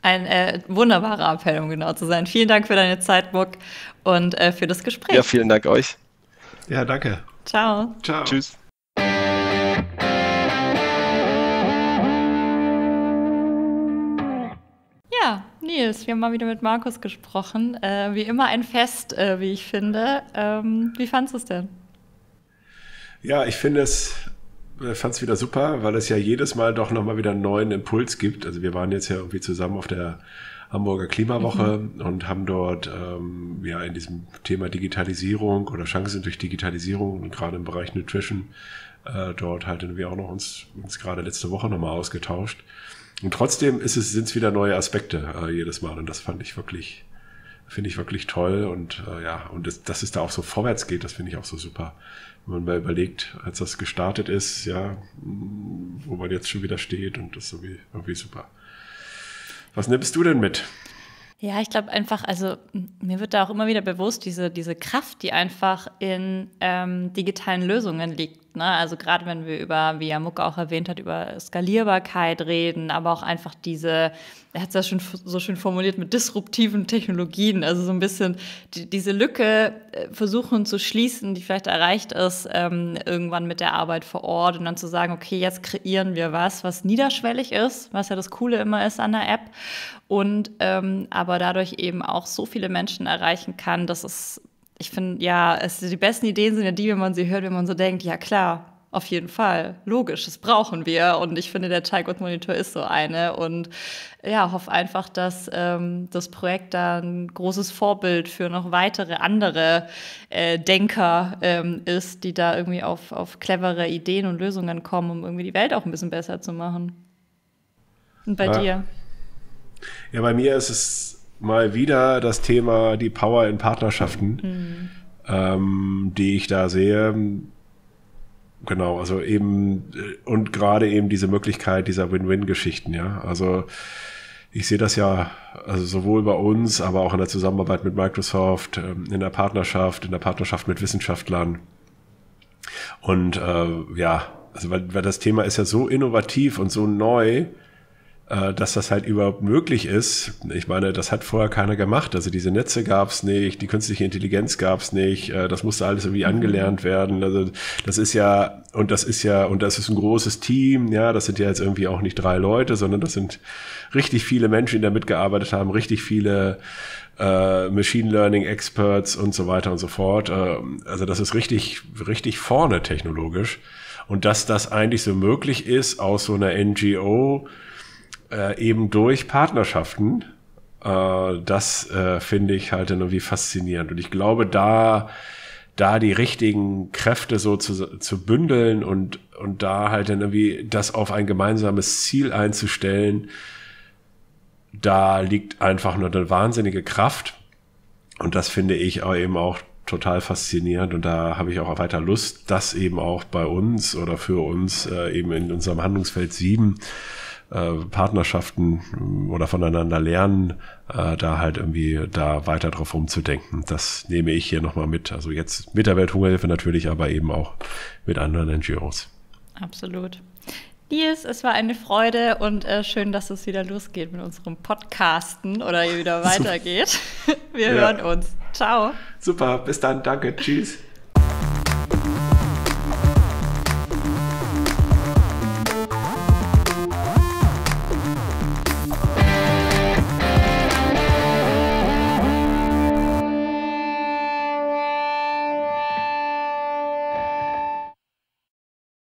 Ein äh, wunderbarer Appell, um genau zu sein. Vielen Dank für deine Zeit, Muck, und äh, für das Gespräch. Ja, vielen Dank euch. Ja, danke. Ciao. Ciao. Tschüss. Ja, Nils, wir haben mal wieder mit Markus gesprochen. Äh, wie immer ein Fest, äh, wie ich finde. Ähm, wie fandest du es denn? Ja, ich finde es, fand es wieder super, weil es ja jedes Mal doch nochmal wieder einen neuen Impuls gibt. Also wir waren jetzt ja irgendwie zusammen auf der Hamburger Klimawoche mhm. und haben dort ähm, ja in diesem Thema Digitalisierung oder Chancen durch Digitalisierung und gerade im Bereich Nutrition äh, dort halt irgendwie auch noch uns, uns gerade letzte Woche nochmal ausgetauscht. Und trotzdem ist es, sind es wieder neue Aspekte äh, jedes Mal, und das fand ich wirklich, finde ich wirklich toll, und äh, ja, und das, dass es da auch so vorwärts geht, das finde ich auch so super. Wenn man mal überlegt, als das gestartet ist, ja, wo man jetzt schon wieder steht, und das ist irgendwie, irgendwie super. Was nimmst du denn mit? Ja, ich glaube einfach, also mir wird da auch immer wieder bewusst, diese, diese Kraft, die einfach in ähm, digitalen Lösungen liegt. Ne? Also gerade wenn wir über, wie ja Muck auch erwähnt hat, über Skalierbarkeit reden, aber auch einfach diese, er hat es ja schon so schön formuliert, mit disruptiven Technologien, also so ein bisschen die, diese Lücke versuchen zu schließen, die vielleicht erreicht ist, ähm, irgendwann mit der Arbeit vor Ort, und dann zu sagen, okay, jetzt kreieren wir was, was niederschwellig ist, was ja das Coole immer ist an der App, und ähm, aber dadurch eben auch so viele Menschen erreichen kann, dass es, ich finde, ja, es, die besten Ideen sind ja die, wenn man sie hört, wenn man so denkt, ja klar, auf jeden Fall, logisch, das brauchen wir. Und ich finde, der Child Growth Monitor ist so eine. Und ja, hoffe einfach, dass ähm, das Projekt da ein großes Vorbild für noch weitere andere äh, Denker ähm, ist, die da irgendwie auf, auf clevere Ideen und Lösungen kommen, um irgendwie die Welt auch ein bisschen besser zu machen. Und bei ja. dir? Ja, bei mir ist es mal wieder das Thema die Power in Partnerschaften, mhm. ähm, die ich da sehe. Genau, also eben, und gerade eben diese Möglichkeit dieser Win-Win-Geschichten, ja. Also ich sehe das ja, also sowohl bei uns, aber auch in der Zusammenarbeit mit Microsoft, in der Partnerschaft, in der Partnerschaft mit Wissenschaftlern. Und äh, ja, also weil, weil das Thema ist ja so innovativ und so neu, äh, dass das halt überhaupt möglich ist. Ich meine, das hat vorher keiner gemacht. Also diese Netze gab es nicht, die künstliche Intelligenz gab es nicht, äh, das musste alles irgendwie angelernt werden. Also das ist ja, und das ist ja, und das ist ein großes Team, ja, das sind ja jetzt irgendwie auch nicht drei Leute, sondern das sind richtig viele Menschen, die da mitgearbeitet haben, richtig viele äh, Machine Learning Experts und so weiter und so fort. Äh, also das ist richtig, richtig vorne technologisch. und dass das eigentlich so möglich ist aus so einer N G O äh, eben durch Partnerschaften, äh, das äh, finde ich halt dann irgendwie faszinierend. Und ich glaube, da da die richtigen Kräfte so zu, zu bündeln und und da halt dann irgendwie das auf ein gemeinsames Ziel einzustellen, da liegt einfach nur eine wahnsinnige Kraft. Und das finde ich auch eben auch total faszinierend. Und da habe ich auch weiter Lust, das eben auch bei uns oder für uns äh, eben in unserem Handlungsfeld sieben äh, Partnerschaften oder voneinander lernen, äh, da halt irgendwie da weiter drauf rumzudenken. Das nehme ich hier nochmal mit. Also jetzt mit der Welthungerhilfe natürlich, aber eben auch mit anderen N G Os. Absolut. Nils, es war eine Freude und äh, schön, dass es wieder losgeht mit unserem Podcasten oder wieder weitergeht. Wir ja. hören uns. Ciao. Super, bis dann. Danke. Tschüss.